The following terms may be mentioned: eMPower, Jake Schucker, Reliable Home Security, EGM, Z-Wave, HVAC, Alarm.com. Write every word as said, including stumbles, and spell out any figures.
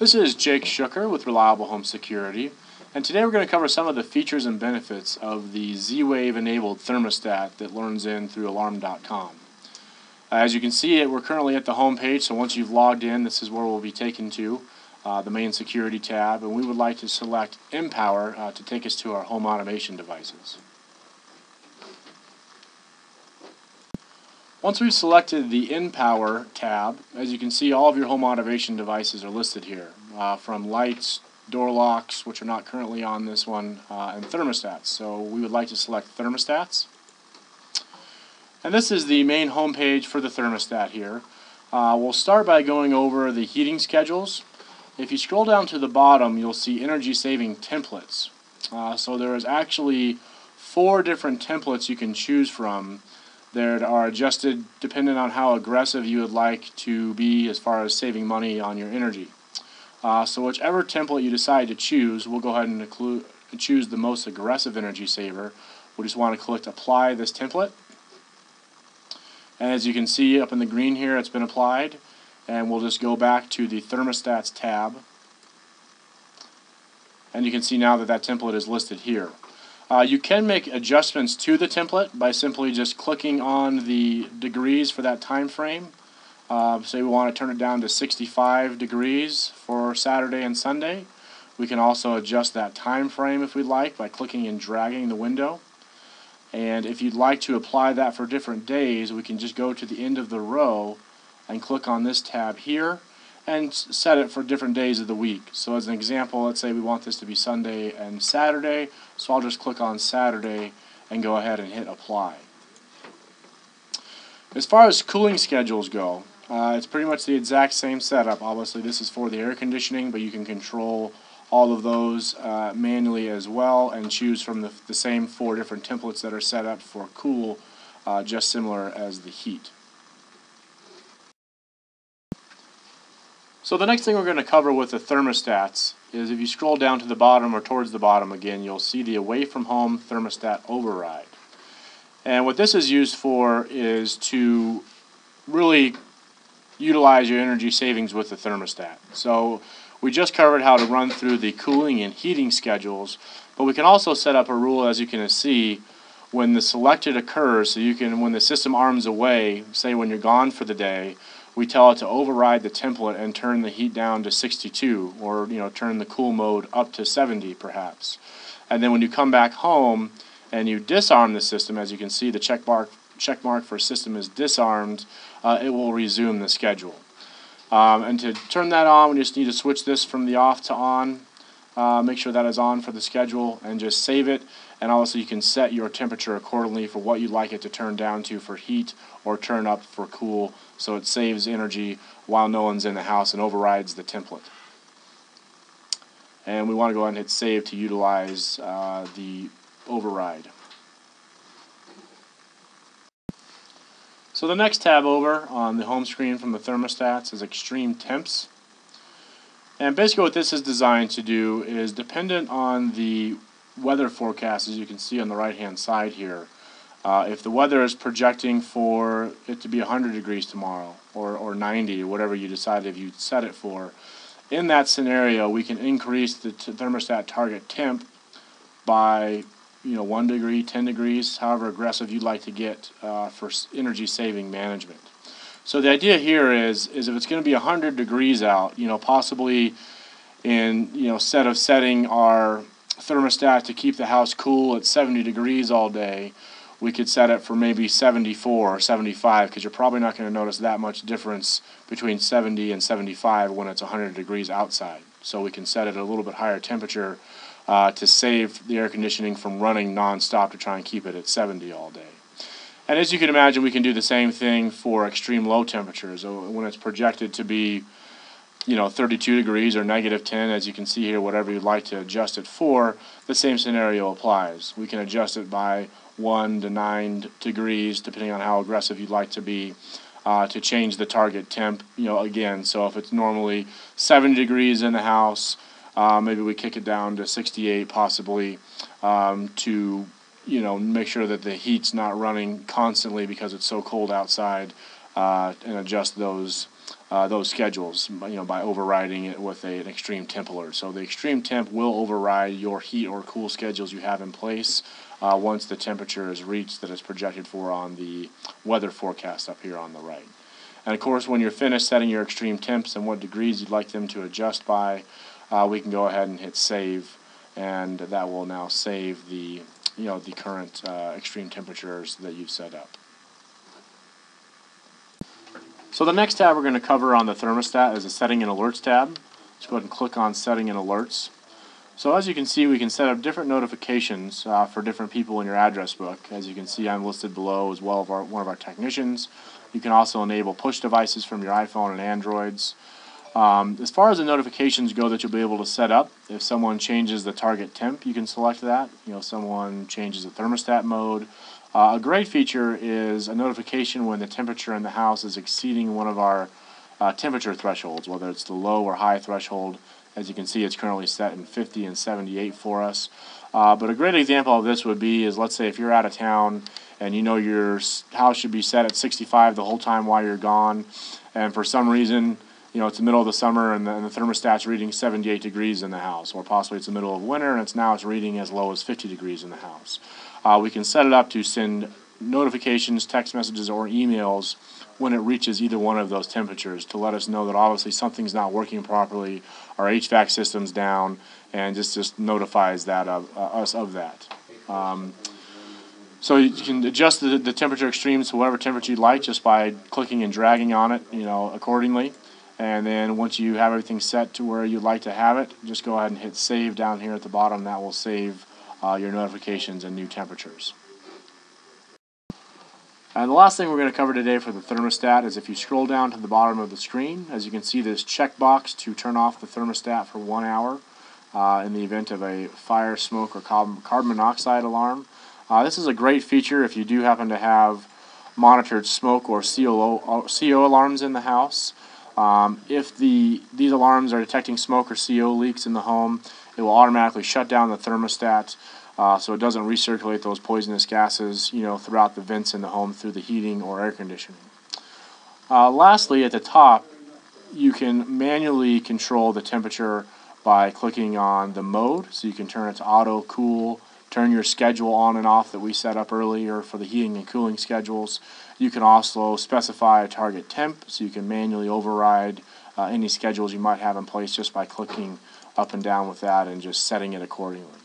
This is Jake Schucker with Reliable Home Security, and today we're going to cover some of the features and benefits of the Z-Wave enabled thermostat that learns in through Alarm dot com. As you can see, we're currently at the home page, so once you've logged in, this is where we'll be taken to uh, the main security tab, and we would like to select eMPower uh, to take us to our home automation devices. Once we've selected the eMPower tab, as you can see, all of your home automation devices are listed here, uh, from lights, door locks, which are not currently on this one, uh, and thermostats. So we would like to select thermostats. And this is the main home page for the thermostat here. Uh, we'll start by going over the heating schedules. If you scroll down to the bottom, you'll see energy saving templates. Uh, so there is actually four different templates you can choose from. They are adjusted depending on how aggressive you would like to be as far as saving money on your energy. Uh, so whichever template you decide to choose, we'll go ahead and include, choose the most aggressive energy saver. We just want to click Apply this template. And as you can see up in the green here, it's been applied. And we'll just go back to the Thermostats tab. And you can see now that that template is listed here. Uh, you can make adjustments to the template by simply just clicking on the degrees for that time frame. Uh, say we want to turn it down to sixty-five degrees for Saturday and Sunday. We can also adjust that time frame if we'd like by clicking and dragging the window. And if you'd like to apply that for different days, we can just go to the end of the row and click on this tab here and set it for different days of the week. So as an example, let's say we want this to be Sunday and Saturday, so I'll just click on Saturday and go ahead and hit apply. As far as cooling schedules go, uh, it's pretty much the exact same setup. Obviously this is for the air conditioning, but you can control all of those uh, manually as well and choose from the, the same four different templates that are set up for cool, uh, just similar as the heat. So the next thing we're going to cover with the thermostats is if you scroll down to the bottom or towards the bottom again, you'll see the away from home thermostat override. And what this is used for is to really utilize your energy savings with the thermostat. So we just covered how to run through the cooling and heating schedules, but we can also set up a rule, as you can see, when the selected occurs, so you can, when the system arms away, say when you're gone for the day, we tell it to override the template and turn the heat down to sixty-two, or you know, turn the cool mode up to seventy perhaps. And then when you come back home and you disarm the system, as you can see the check mark, check mark for system is disarmed, uh, it will resume the schedule. Um, and to turn that on, we just need to switch this from the off to on. Uh, make sure that is on for the schedule and just save it. And also you can set your temperature accordingly for what you'd like it to turn down to for heat or turn up for cool, so it saves energy while no one's in the house and overrides the template. And we want to go ahead and hit save to utilize uh, the override. So the next tab over on the home screen from the thermostats is extreme temps. And basically what this is designed to do is dependent on the weather forecast, as you can see on the right hand side here. Uh, if the weather is projecting for it to be one hundred degrees tomorrow or, or ninety, whatever you decide if you set it for, in that scenario we can increase the t thermostat target temp by you know one degree, ten degrees, however aggressive you'd like to get uh, for energy saving management. So the idea here is, is if it's going to be one hundred degrees out, you know, possibly in, you know, set of setting our thermostat to keep the house cool at seventy degrees all day, we could set it for maybe seventy-four or seventy-five, because you're probably not going to notice that much difference between seventy and seventy-five when it's one hundred degrees outside. So we can set it at a little bit higher temperature uh, to save the air conditioning from running nonstop to try and keep it at seventy all day. And as you can imagine, we can do the same thing for extreme low temperatures. When it's projected to be, you know, thirty-two degrees or negative ten, as you can see here, whatever you'd like to adjust it for, the same scenario applies. We can adjust it by one to nine degrees, depending on how aggressive you'd like to be, uh, to change the target temp, you know, again. So if it's normally seventy degrees in the house, uh, maybe we kick it down to sixty-eight possibly um, to... you know, make sure that the heat's not running constantly because it's so cold outside, uh, and adjust those uh, those schedules, you know, by overriding it with a, an extreme temp alert. So the extreme temp will override your heat or cool schedules you have in place uh, once the temperature is reached that is projected for on the weather forecast up here on the right. And of course, when you're finished setting your extreme temps and what degrees you'd like them to adjust by, uh, we can go ahead and hit save, and that will now save the, you know, the current uh, extreme temperatures that you've set up. So the next tab we're going to cover on the thermostat is the Setting and Alerts tab. Let's go ahead and click on Setting and Alerts. So as you can see, we can set up different notifications uh, for different people in your address book. As you can see, I'm listed below as well as our, one of our technicians. You can also enable push devices from your iPhone and Androids. Um, as far as the notifications go that you'll be able to set up, if someone changes the target temp, you can select that. You know, someone changes the thermostat mode. Uh, a great feature is a notification when the temperature in the house is exceeding one of our uh, temperature thresholds, whether it's the low or high threshold. As you can see, it's currently set in fifty and seventy-eight for us. Uh, but a great example of this would be is, let's say if you're out of town and you know your house should be set at sixty-five the whole time while you're gone, and for some reason, you know, it's the middle of the summer and the, and the thermostat's reading seventy-eight degrees in the house, or possibly it's the middle of winter and it's now it's reading as low as fifty degrees in the house. Uh, we can set it up to send notifications, text messages, or emails when it reaches either one of those temperatures to let us know that obviously something's not working properly, our H V A C system's down, and just just notifies that of uh, us of that. Um, So you can adjust the, the temperature extremes to whatever temperature you'd like just by clicking and dragging on it, you know, accordingly. And then once you have everything set to where you'd like to have it, just go ahead and hit save down here at the bottom. That will save uh, your notifications and new temperatures. And the last thing we're going to cover today for the thermostat is if you scroll down to the bottom of the screen, as you can see this checkbox to turn off the thermostat for one hour uh, in the event of a fire, smoke, or carbon, carbon monoxide alarm. Uh, this is a great feature if you do happen to have monitored smoke or C O, or C O alarms in the house. Um, if the these alarms are detecting smoke or C O leaks in the home, it will automatically shut down the thermostat uh, so it doesn't recirculate those poisonous gases, you know, throughout the vents in the home through the heating or air conditioning. Uh, lastly, at the top, you can manually control the temperature by clicking on the mode, so you can turn it to auto, cool, turn your schedule on and off that we set up earlier for the heating and cooling schedules. You can also specify a target temp, so you can manually override uh, any schedules you might have in place just by clicking up and down with that and just setting it accordingly.